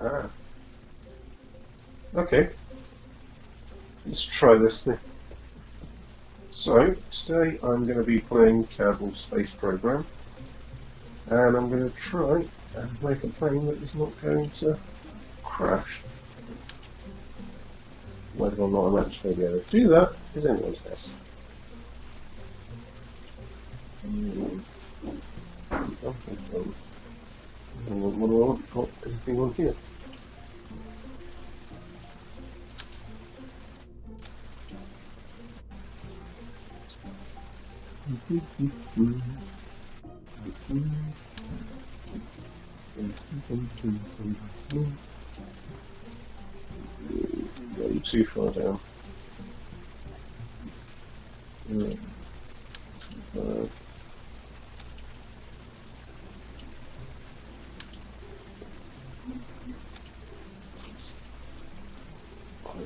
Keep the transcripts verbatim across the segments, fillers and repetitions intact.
Ah. Okay. Let's try this thing. So, today I'm going to be playing Kerbal Space Program, and I'm going to try and make a plane that is not going to crash. Whether or not I'm actually going to be able to do that is anyone's guess. What do I want? Got anything on here? Going too far down. Yeah. Uh,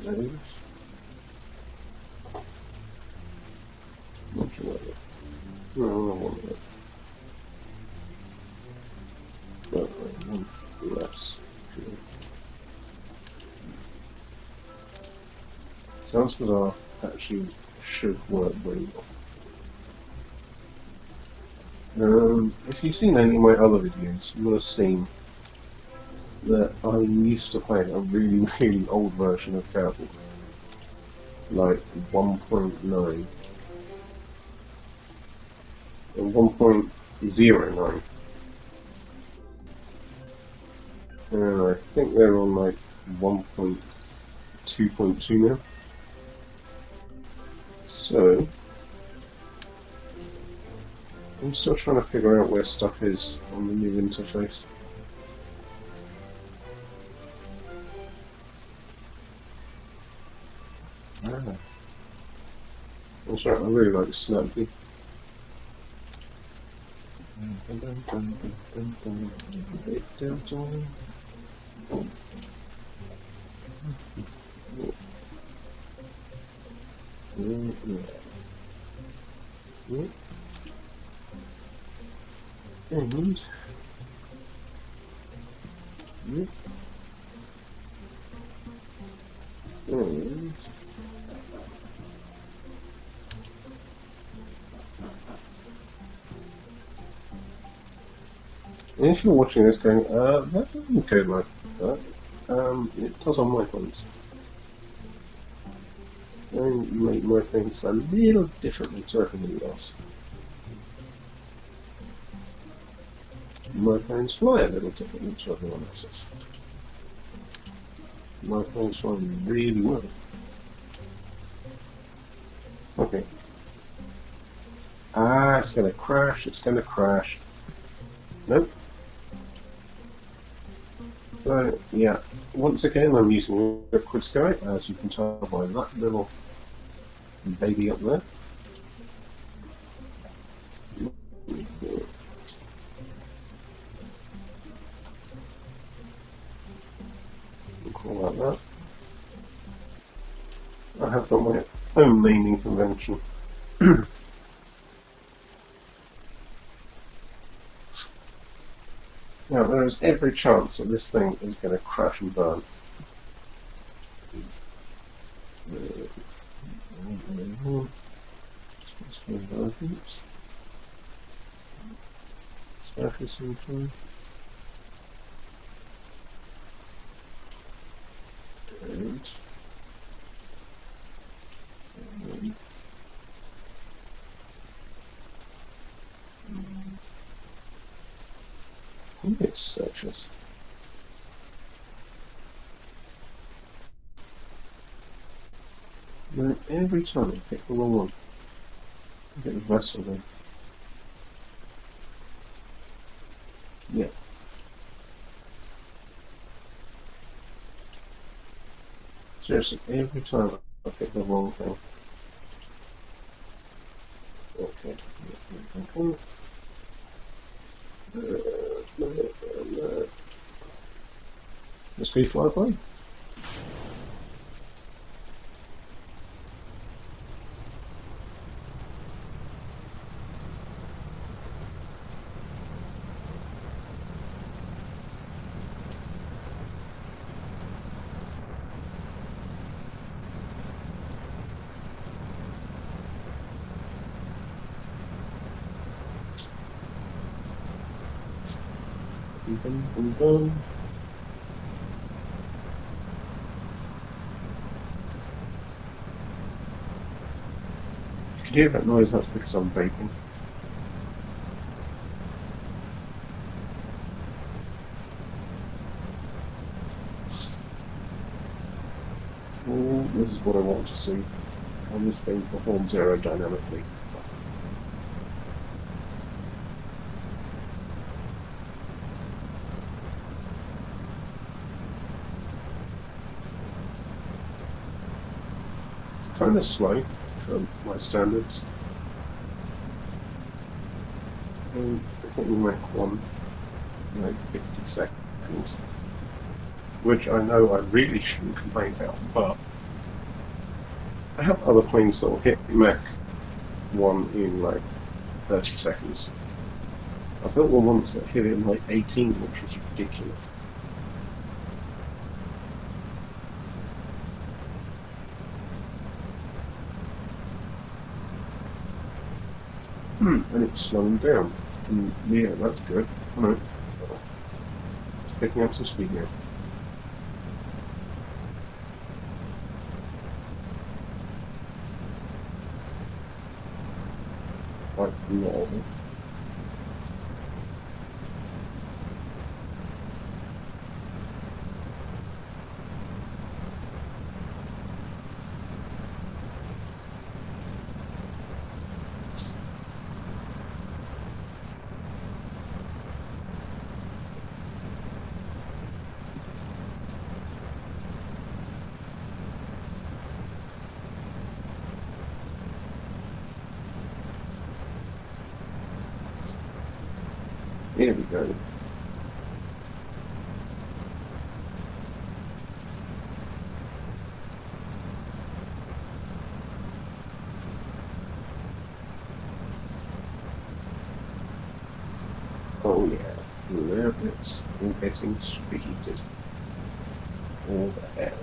That is. Not sure what it is. No, I don't want it. Right, right, one less. Sounds bizarre. Actually, should work really well. Um, if you've seen any of my other videos, you will have seen that I used to play a really, really old version of Kerbal, like one point nine, and one point oh nine, and I think they're on like one point two point two now, so I'm still trying to figure out where stuff is on the new interface. I'm sorry, I really like Snappy. And and And if you're watching this going, uh, that doesn't go like that, um, it does on my phones. And you make my things a little differently to everything else. My phones fly a little differently to everyone else's. My phones fly really well. Okay. Ah, it's gonna crash, it's gonna crash. Nope. So, yeah, once again I'm using Liquid Sky, as you can tell by that little baby up there. We'll call that that. I have got my own naming convention. Now, there is every chance that this thing is going to crash and burn. It's sections. Then every time I pick the wrong one, I get the rest of them. Yeah. Seriously, every time I pick the wrong thing. Okay. Okay. Uh, uh, uh, let's go fly a plane. Boom, boom, boom. If you hear that noise, that's because I'm vaping. Oh, this is what I want to see. How this thing performs aerodynamically. Kind of slow for my standards. And I think we make one, you know, fifty seconds, which I know I really shouldn't complain about, but I have other planes that will hit Mech one in like thirty seconds. I built one once that hit it in like eighteen, which was ridiculous. Hmm, and it's slowing down. And yeah, that's good. I know. It's picking up some speed now. Quite normal. Here we go. Oh yeah, there it's all getting reheated. All the hell.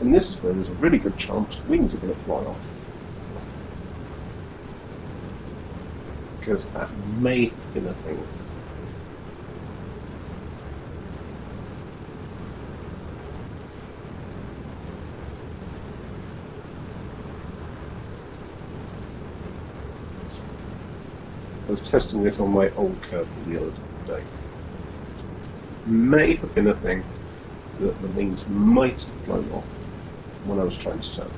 And this is where there's a really good chance wings are going to fly off. Because that may have been a thing. I was testing this on my old Kerbal the other day. May have been a thing that the wings might have flown off when I was trying to turn.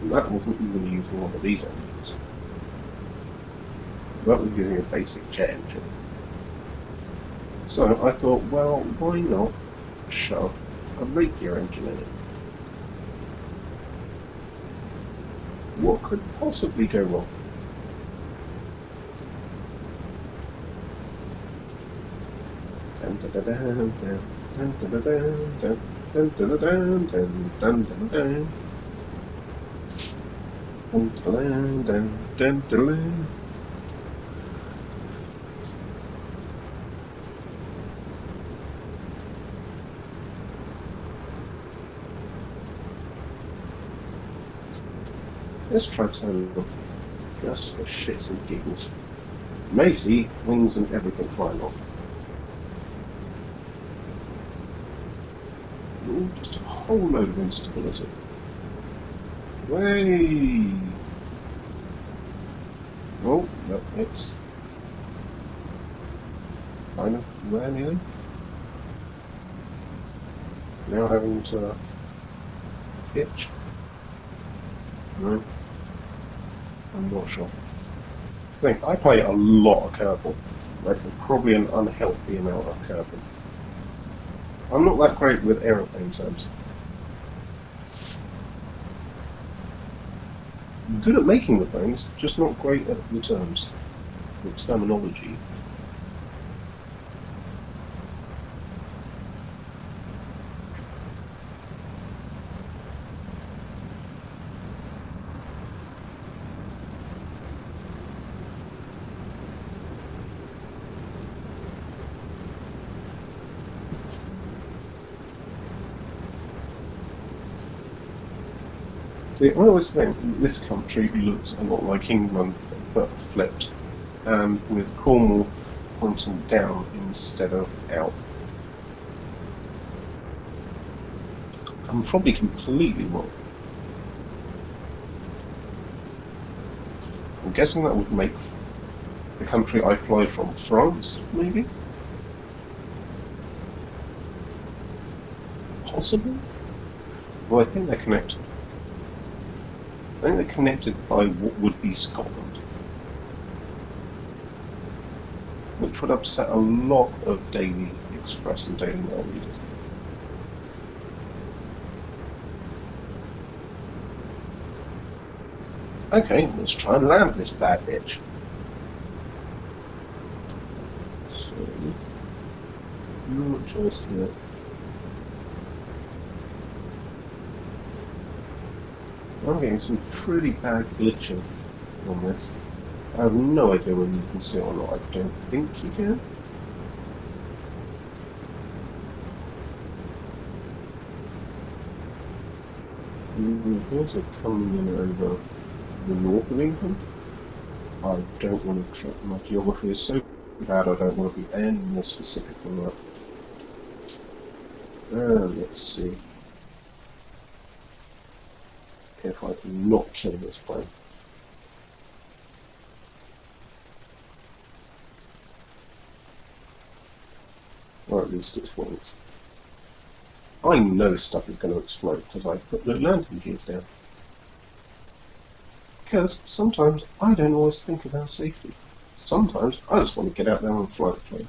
And that wasn't even using one of these engines. That was using a basic jet engine. So I thought, well, why not shove a Rapier engine in it? What could possibly go wrong? Let's try something just for shits and giggles. Maisie, wings and everything flying off. Ooh, just a whole load of instability. Way! Oh, no, it's kind of rare nearly. Now having to pitch. No, I'm not sure. Think I play a lot of Kerbal, like probably an unhealthy amount of Kerbal. I'm not that great with aeroplane terms. I'm good at making the planes, just not great at the terms, the terminology. I always think this country looks a lot like England, but flipped, and um, with Cornwall pointing down instead of out. I'm probably completely wrong. I'm guessing that would make the country I fly from France, maybe? Possibly? Well, I think they're connected. I think they're connected by what would be Scotland, which would upset a lot of Daily Express and Daily Mail readers. Okay, let's try and land this bad bitch. So, not just yet. I'm getting some pretty bad glitching on this. I have no idea whether you can see it or not. I don't think you can. You're also coming in over the north of England. I don't want to check. My geography is so bad I don't want to be any more specific than that. Uh, let's see if I can not kill this plane. Or at least it's wings. I know stuff is going to explode because I put the landing gears down. Because sometimes I don't always think about safety. Sometimes I just want to get out there and fly the plane.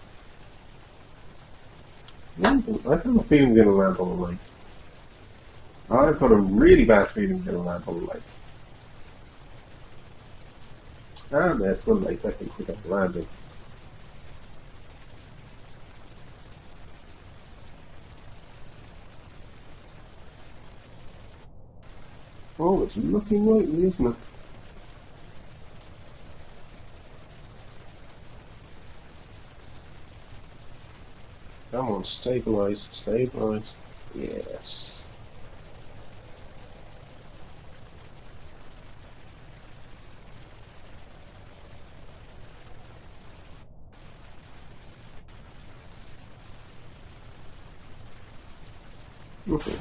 Landing, I have a feeling we're going to land on the lake. I've got a really bad feeling we're going to land on the lake. And there's the lake. I think we're going to land in. Oh, it's looking likely, isn't it? Come on, stabilize, stabilize. Yes. Okay.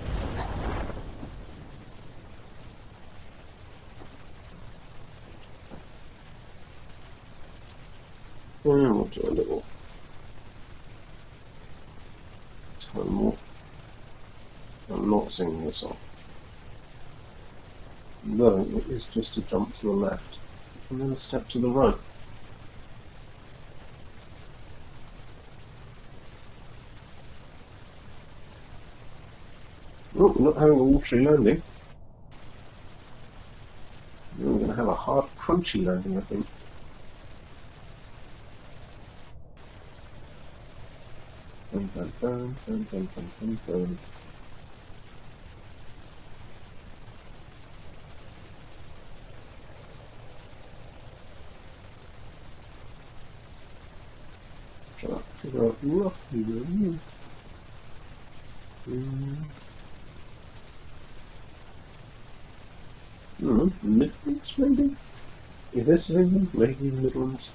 Well, we'll do a little time more. I'm not singing this song. No, it is just a jump to the left and then a step to the right. Oh, we're not having a watery landing. We're going to have a hard, crunchy landing, I think. Dun, dun, dun, dun, dun, dun, dun. Trying to figure out roughly where we are. Midlands, maybe? If this is England, maybe Midlands.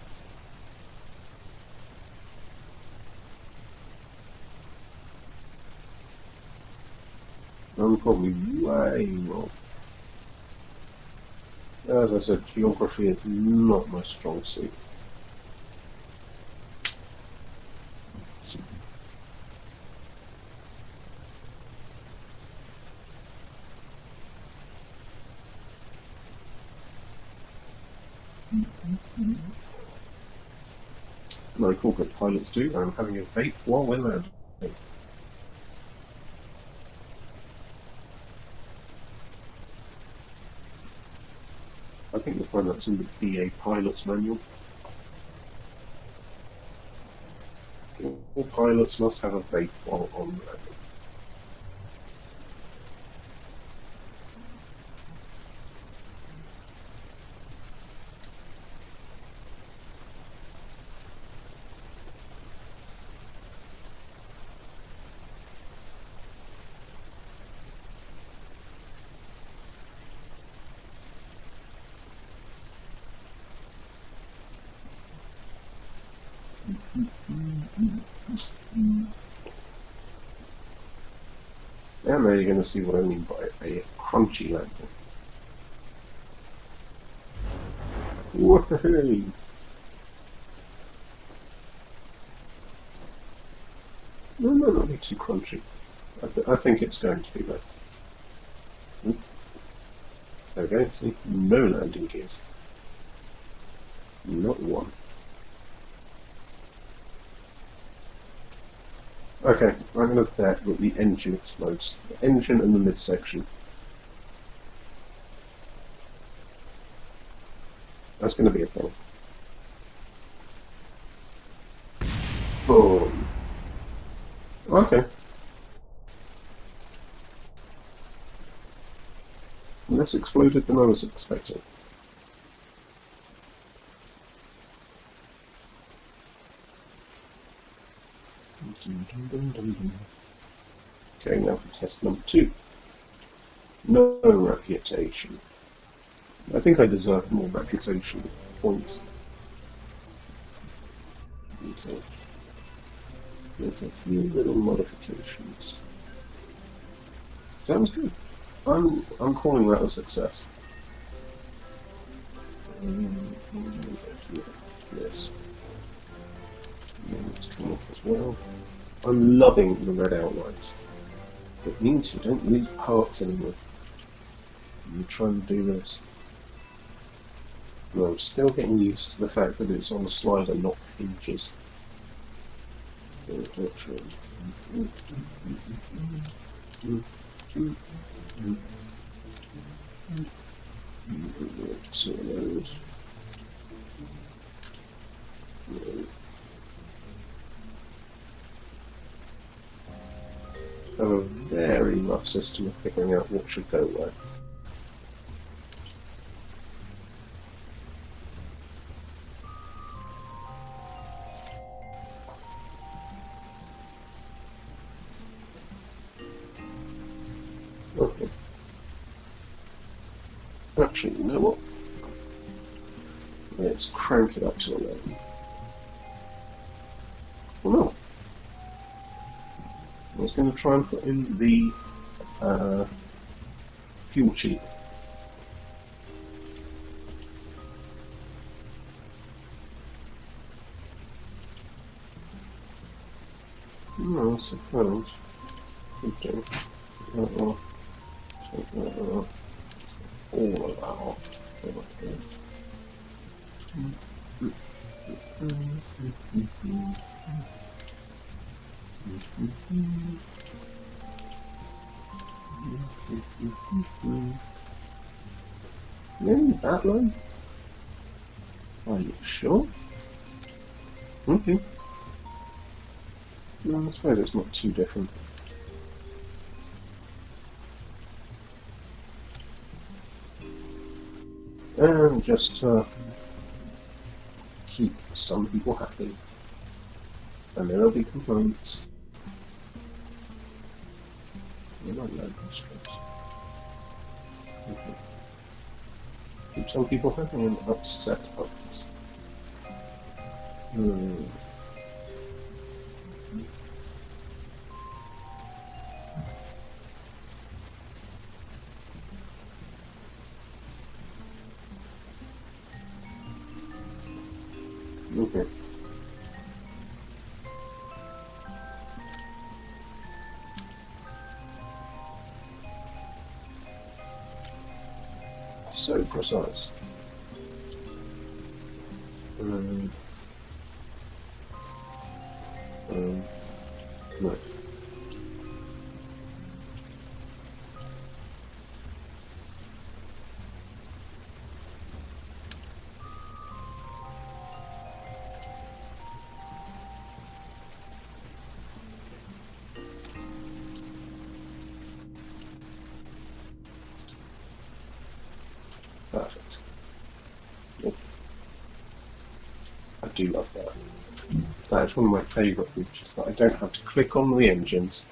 I'm probably way wrong. As I said, geography is not my strong suit. Like all good pilots do, I'm having a vape while we're landing. I think you'll find that's in the B A Pilot's Manual. All pilots must have a vape while on landing. And now you're going to see what I mean by a crunchy landing. Woohoo! No, no, not be too crunchy. I, th I think it's going to be that. Hmm? Okay, see, no landing gears. Not one. Okay, I'm going to bet that the engine explodes. The engine and the midsection. That's going to be a problem. Boom. Okay. Less exploded than I was expecting. Okay, now for test number two. No reputation. I think I deserve more reputation points. Okay. There's a few little modifications. Sounds good. I'm I'm calling that a success. Yes. Let's come off as well. I'm loving the red outlines. It means you don't lose parts anymore. You try and do this. No, I'm still getting used to the fact that it's on a slider, not hinges. I have a very rough system of figuring out what should go where. Okay. Actually, you know what? Let's crank it up to eleven. Well, no. I was going to try and put in the uh, fuel cheat. No, I suppose. Okay. Uh -oh. Take that off. All of that off. Really? That line? Are you sure? Okay. No, I suppose it's not too different. And just uh, keep some people happy. And there'll be components. We might load those strips. Okay. Keep some people happy and upset others. Hmm. Okay. So precise. Um, um, right. Perfect. Yep. I do love that. That's one of my favourite features, that I don't have to click on the engines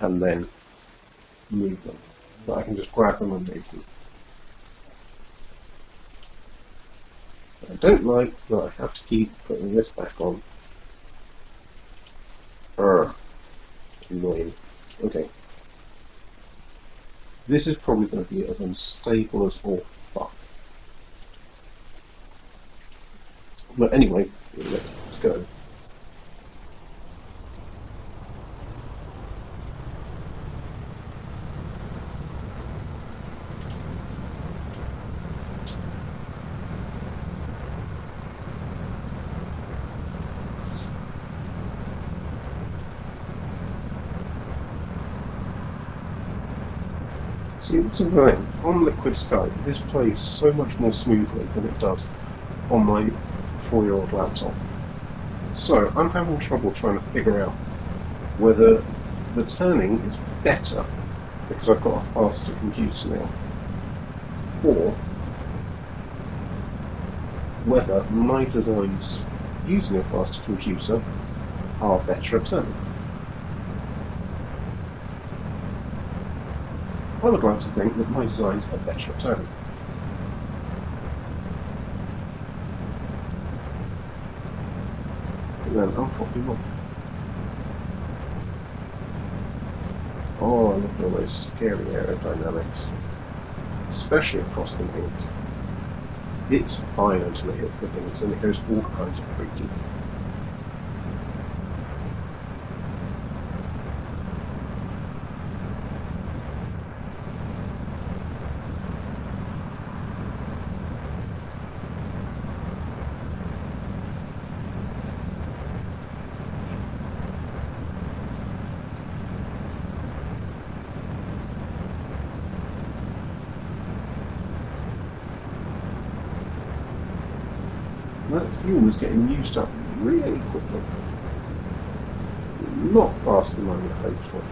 and then move them. But I can just grab them and move them. I don't like that I have to keep putting this back on Er, annoying. Okay. This is probably going to be as unstable as all fuck. But anyway, let's go. See, this is right. On Liquid Sky, this plays so much more smoothly than it does on my four-year-old laptop. So, I'm having trouble trying to figure out whether the turning is better because I've got a faster computer now, or whether my designs using a faster computer are better at turning. I would like to think that my designs are better at turning. But then I'm probably wrong. Oh, look at all those scary aerodynamics. Especially across the wings. It's fine until it hits the wings and it goes all kinds of freaky. That fuel was getting used up really quickly. Not faster than I would have hoped for.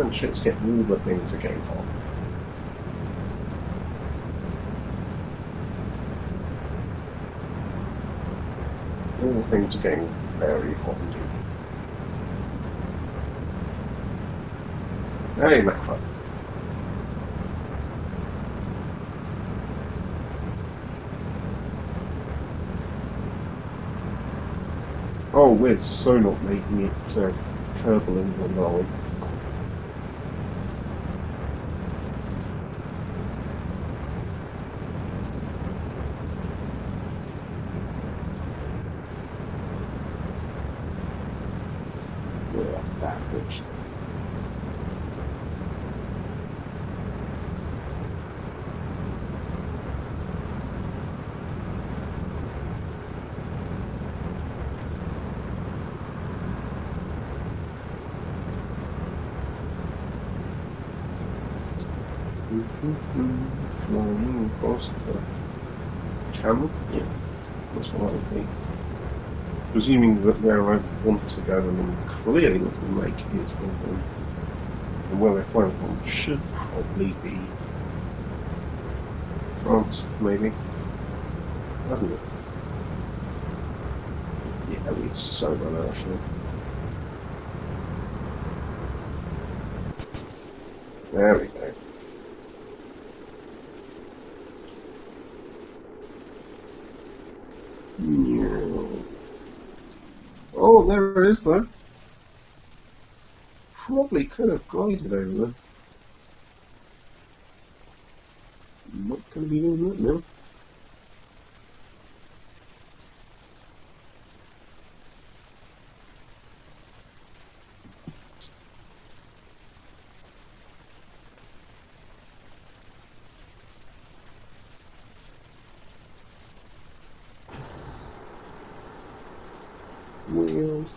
And shit's getting all the things again on. All things are getting very hot indeed. Hey, Macro. Oh, we're so not making it uh, Kerbal England, are we? Flying across the channel? Yeah, that's what I would think. Presuming that where I want to go, and I'm clearly not going to make it, and where we're flying from should probably be France, maybe. I don't know. Yeah, we're so well actually. There we go. Oh, there it is though. Probably could have glided over there. Not going to be doing that now. Wheels.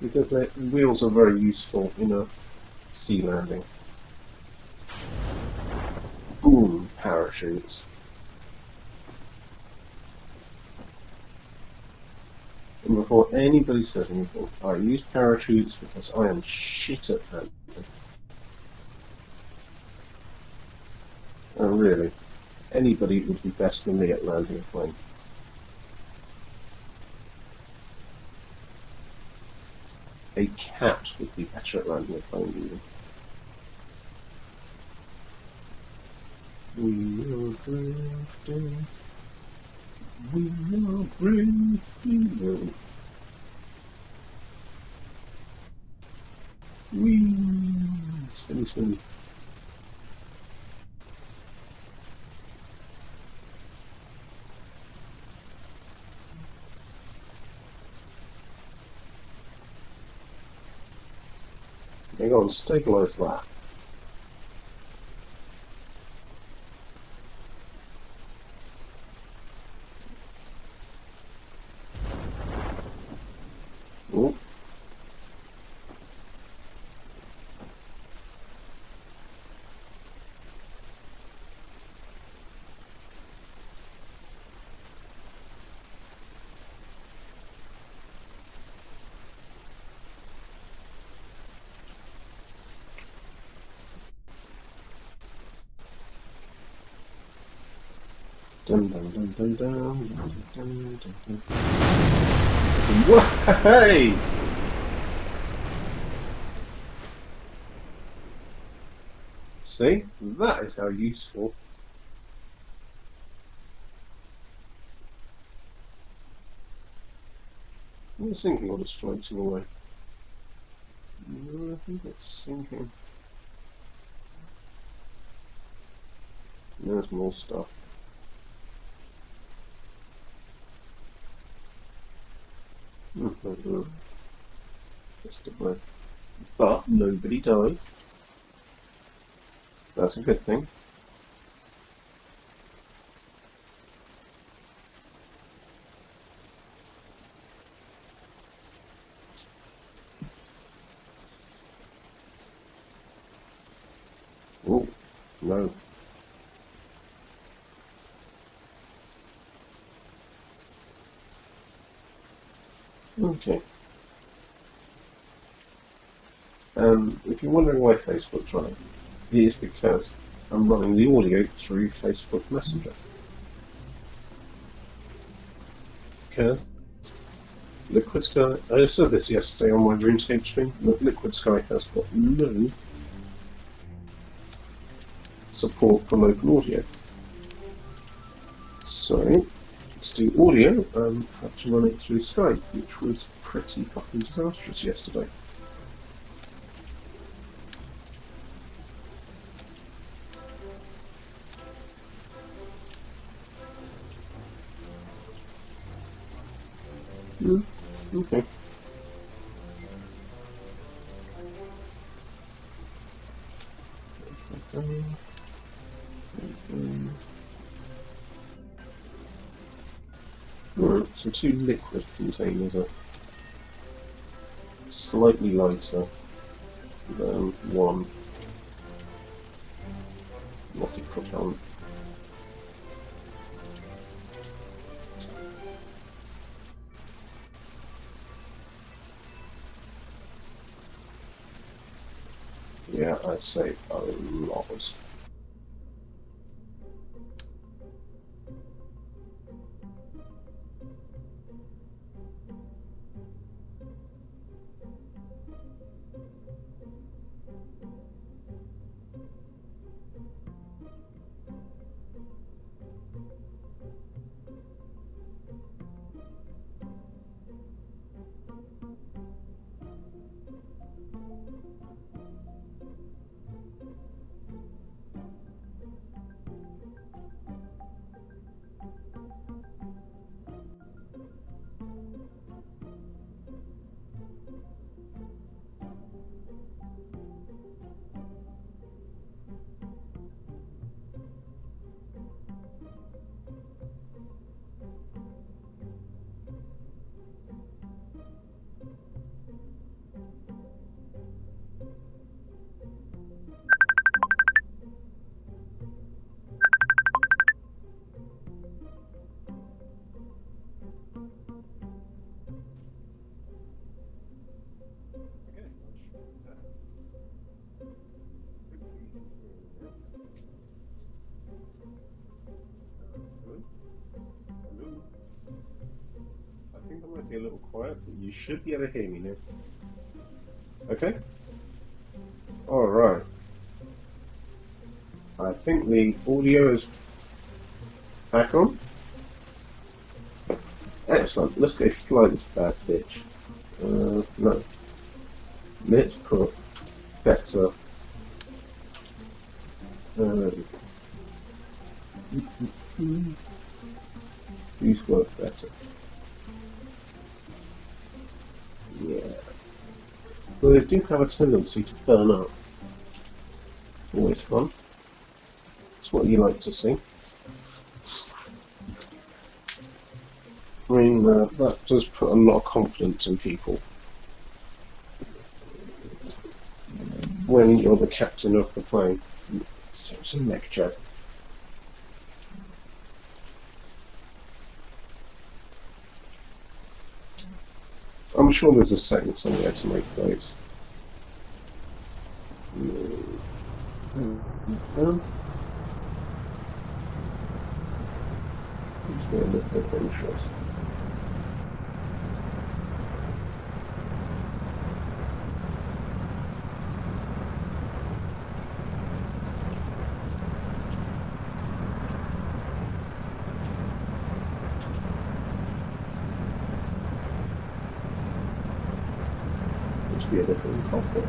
Because the wheels are very useful in a sea landing. Boom, parachutes. And before anybody says anything, I use parachutes because I am shit at that. Oh really, anybody would be better than me at landing a plane. a cat would be better at landing a plane even. We are brave, we are brave, we Wee! Spinny, spinny. Hang on, stabilize that. Dun dun dun dun dun dun dun dun dun. Hey! See? That is how useful. I think sinking or just floating away. No, I think it's sinking. There's more stuff. Mm-hmm. Just a blip. But nobody died. That's a good thing. Oh, no. Okay. Um, if you're wondering why Facebook's running, it is because I'm running the audio through Facebook Messenger. Because Liquid Sky, I said this yesterday on my RuneScape stream, but Liquid Sky has got no support for local audio. So to do audio, um, I had to run it through Skype, which was pretty fucking disastrous yesterday. Hmm, okay. So two liquid containers are slightly lighter than one rocket propellant. Yeah, I'd say a lot. A little quiet, but you should be able to hear me now. Okay. All right. I think the audio is back on. Excellent. Let's go fly this bad bitch. Uh, no. Let's put better. Um, these work better. Yeah. Well, they do have a tendency to burn up. Always fun. It's what you like to see. I mean, uh, that does put a lot of confidence in people. When you're the captain of the plane. So it's a MechJet. I'm sure there's a setting somewhere to make those. Mm-hmm. It's been a little bit interesting. Be a different cockpit.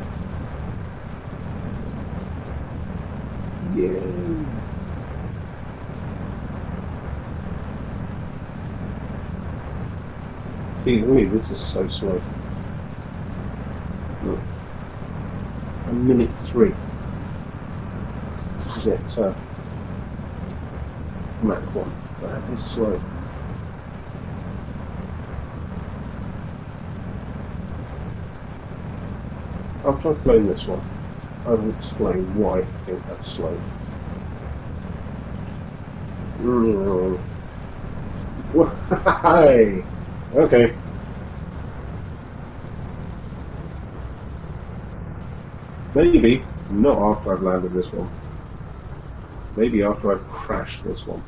Yeah. See, ooh, this is so slow. Look. A minute three. Is it uh, Mach one? That is slow. After I've flown this one, I will explain why I think that's slow. Mm. Why? Okay. Maybe not after I've landed this one. Maybe after I've crashed this one.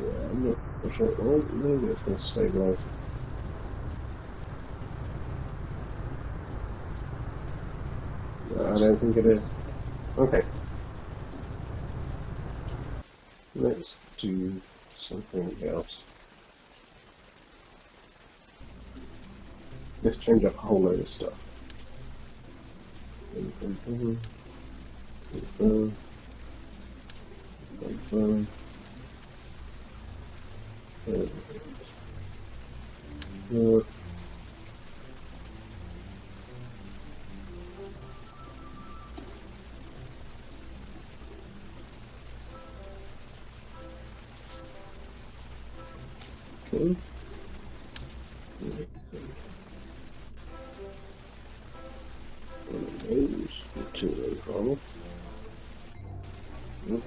Yeah, I'm not sure. Oh, maybe it's going to stabilize. I don't think it is. Okay. Let's do something else. Let's change up a whole load of stuff. Confirm. Confirm. Confirm. Confirm. Okay. One of those, two of those rather. Yep.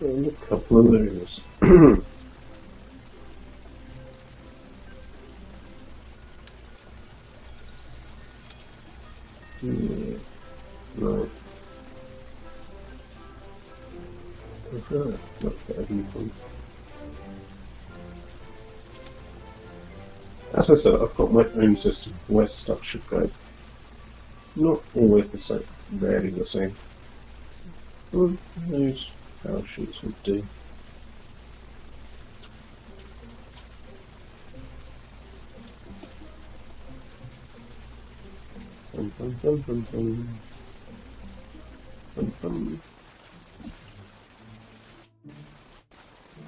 And a couple of those. Yeah. Right. Oh, much better viewpoint. As I said, I've got my own system where stuff should go. Not always the same, rarely the same. Well, those parachutes would do. Bum, bum, bum, bum, bum. Bum, bum.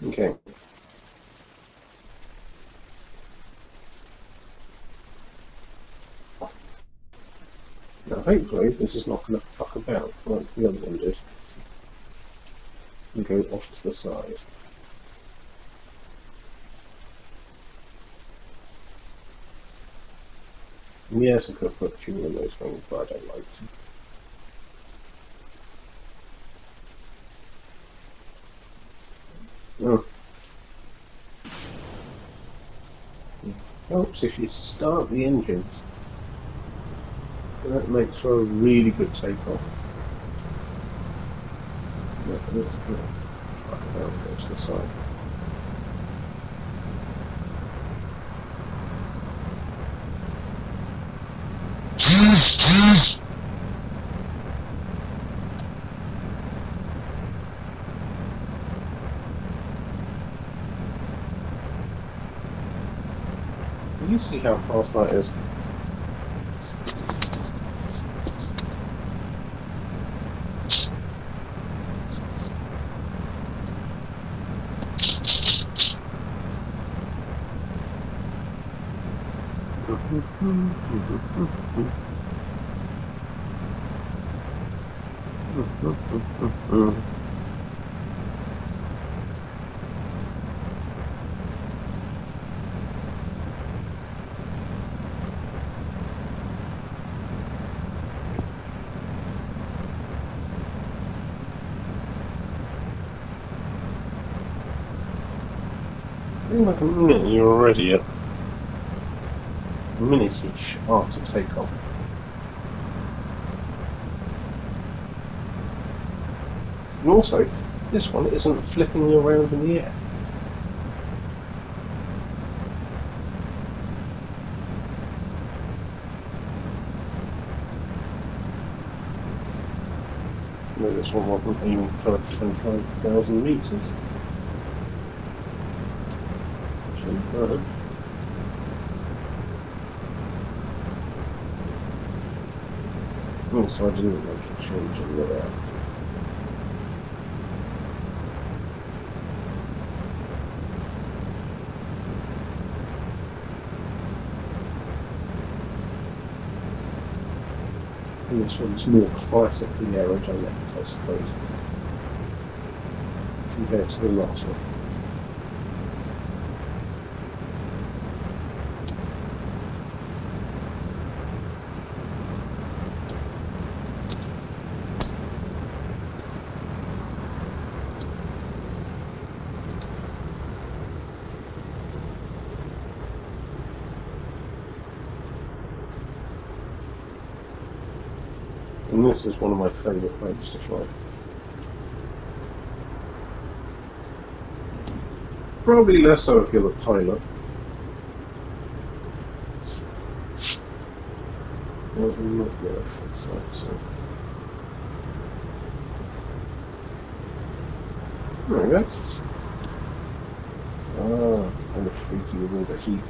Okay. Now hopefully this is not going to fuck about like the other one did. And go off to the side. And yes, I could have put fuel in those things, but I don't like them. Oh. It helps if you start the engines. That makes for a really good takeoff. Yeah, it's good. Fuck it, I'll go to the side. You see how false that is. Like a minute, you're already at minute-ish after takeoff. And also, this one isn't flipping you around in the air. No, this one wasn't even for twenty-five thousand meters. Uh-huh. Oh, so I didn't want to change the layout. And this one's more classically aerodynamic, I suppose, compared to the last one. And this is one of my favourite planes to fly. Probably less so if you're the pilot. Well, not yet, it's like so. There we go. Ah, kind of freaky with all the heat.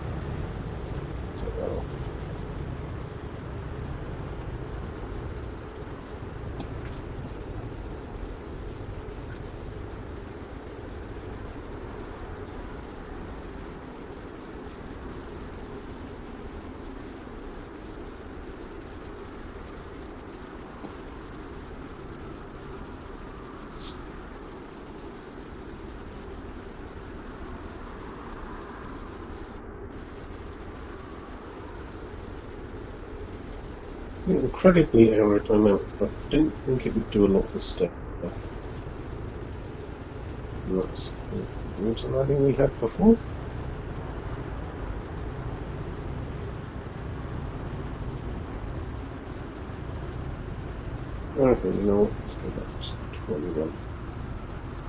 Take that off. Incredibly aerodynamic, but I didn't think it would do a lot for step. That's the water landing we had before. Okay, you know what? Let's go back to twenty-one.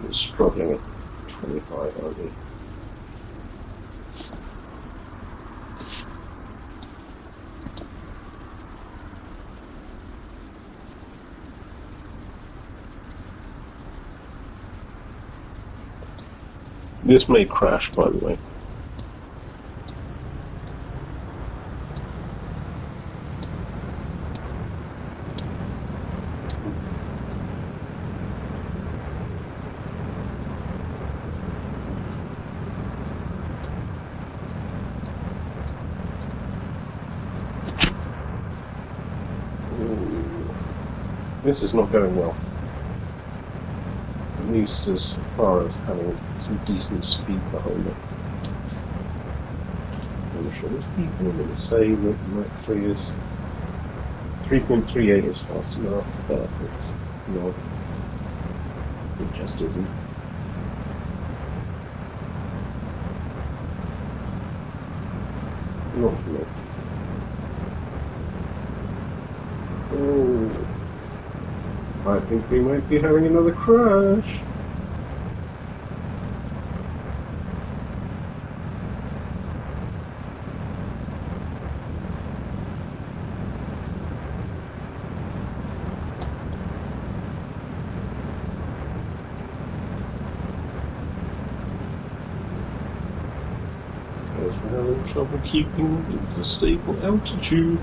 We're struggling at twenty-five, aren't we? This may crash, by the way. Ooh. This is not going well. At least as far as having some decent speed behind it. I'm sure there's people that would say that the Mach three is three point three eight is fast enough, but it's not. It just isn't. Not for me. Oh. I think we might be having another crash. Because we're having trouble keeping a stable altitude.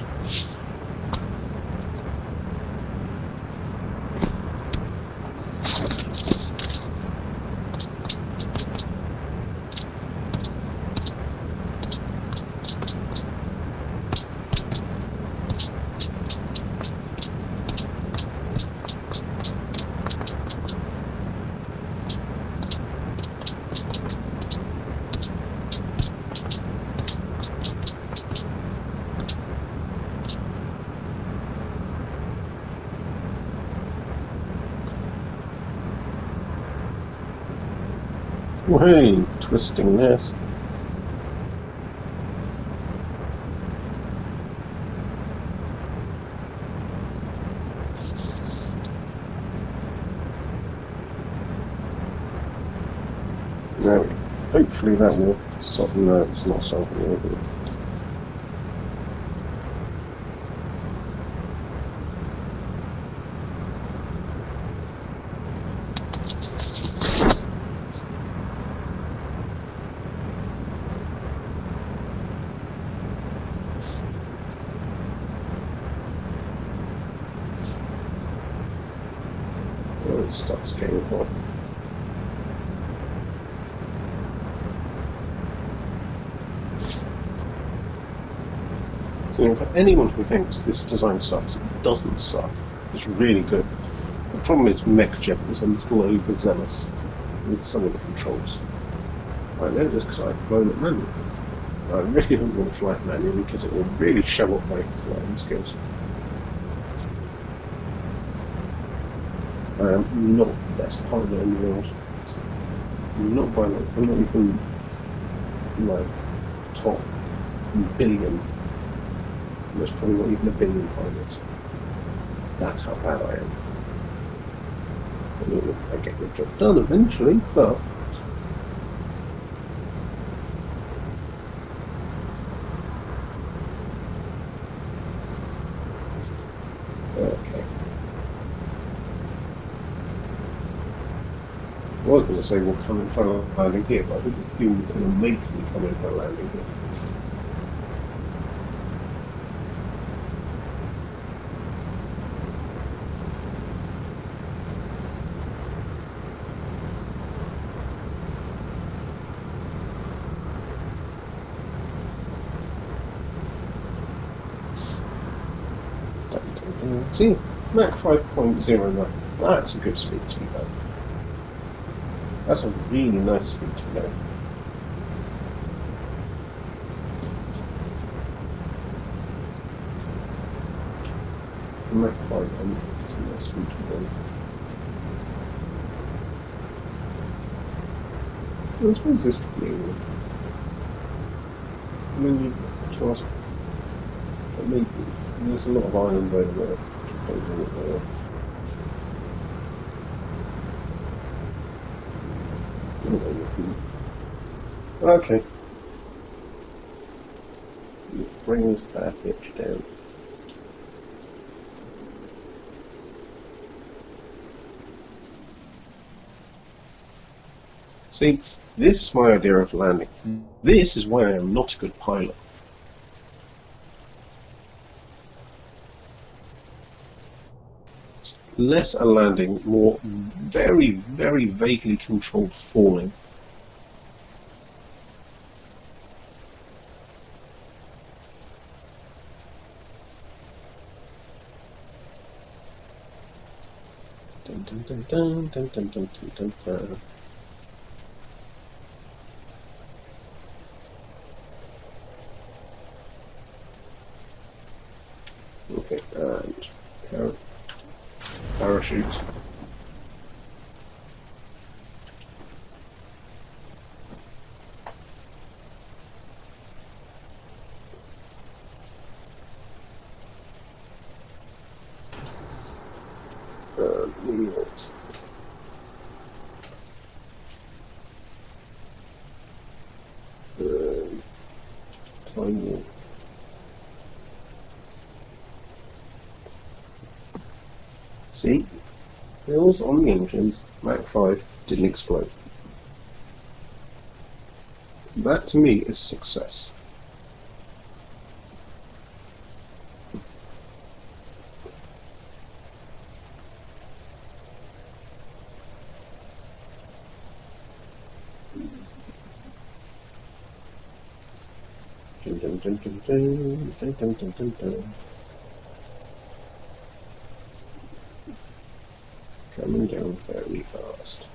Hey, twisting this. Now, hopefully that will solve. No, it's not solving it. Starts getting hot. So, you know, for anyone who thinks this design sucks, it doesn't suck. It's really good. The problem is MechJet was a little overzealous with some of the controls. I know this because I've flown it manually. I really don't want to fly it manually because it will really show up my flying skills. I am not the best pilot in the world. I'm not by like, I'm not even like top billion. There's probably not even a billion pilots. That's how bad I am. I mean, I get the job done eventually, but I was going to say we'll come in for a landing here, but I think the team was going to make me come in for a landing here. See, Mach five point oh nine, that's a good speed to be done. That's a really nice speed to go. Mach five, it's a nice speed to go. Well, I suppose this could be England. I mean, you trust. I mean, there's a lot of islands over there. Over there. Okay. Bring this bad bitch down. See, this is my idea of landing. This is why I am not a good pilot. Less a landing, more very, very vaguely controlled falling. Dun, dun, dun, dun, dun, dun, dun, dun, dun. Okay, and carry. Parachute. uh, meteors. Uh, tiny. See, wheels on the engines, Mach five didn't explode. That to me is success. Dun, dun, dun, dun, dun, dun, dun, dun. Coming down very fast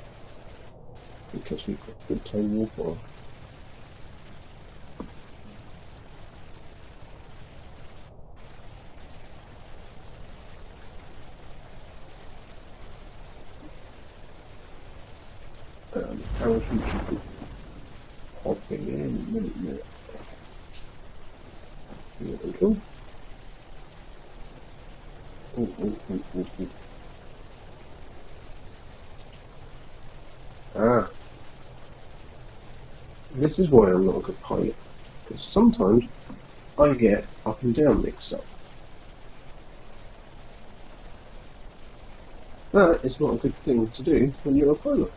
because we've got good time warp on. Um, parachute should be hopping in minute minute. There we go. Ooh, ooh, ooh, ooh, ooh. Ah. This is why I'm not a good pilot. Because sometimes I get up and down mixed up. That is not a good thing to do when you're a pilot.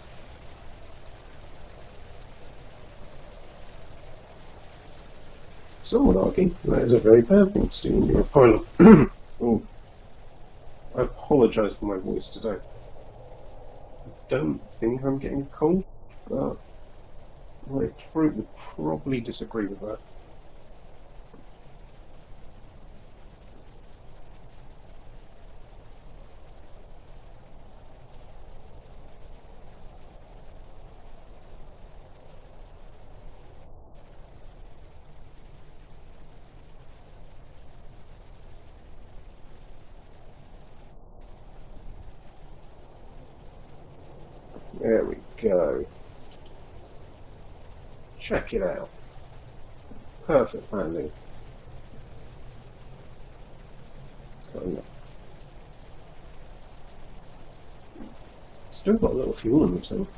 Some would argue that is a very bad thing to do when you're a pilot. Oh, I apologise for my voice today. I don't think I'm getting a cold, but my throat would probably disagree with that. There we go. Check it out. Perfect landing. Still got a little fuel in the tank.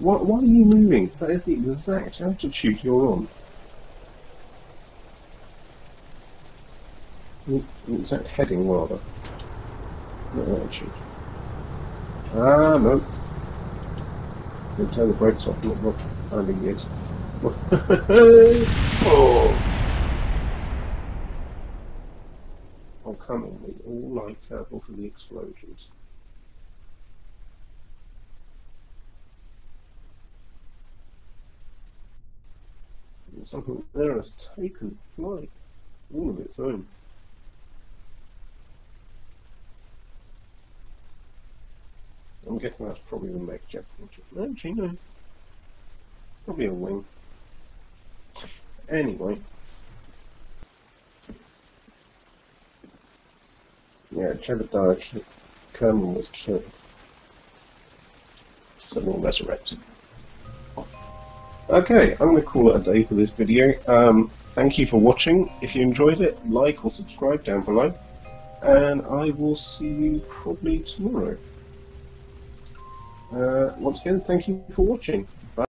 Why, why are you moving? That is the exact altitude you're on. The exact heading, rather. Not altitude. Ah, no. Don't turn the brakes off, not what landing is. Oh! Oh, come on, we all like careful for the explosions. Something there has taken flight all of its own. I'm guessing that's probably the MechJet project. Actually, no. Probably a wing. Anyway. Yeah, Jebediah Kerman was killed. So we're resurrected. Okay, I'm going to call it a day for this video. Um, thank you for watching. If you enjoyed it, like or subscribe down below. And I will see you probably tomorrow. Uh, once again, thank you for watching.